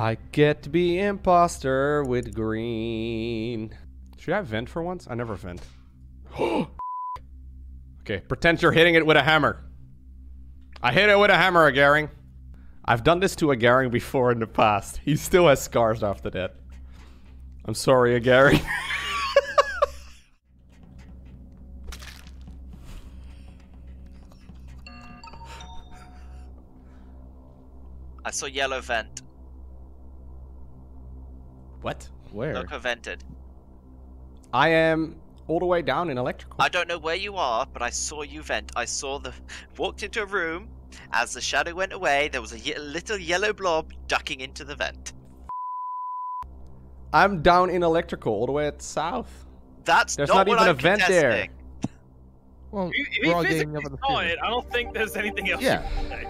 I get to be imposter with green. Should I vent for once? I never vent. Okay, pretend you're hitting it with a hammer. I hit it with a hammer, a Garing. I've done this to a Garing before in the past. He still has scars after that. I'm sorry, a Garing. I saw yellow vent. What? Where? Look, I vented. I am all the way down in electrical. I don't know where you are, but I saw you vent. I saw the... walked into a room. As the shadow went away, there was a little yellow blob ducking into the vent. I'm down in electrical, all the way at south. There's not even a vent there. Well, if he physically saw it, I don't think there's anything else. Yeah.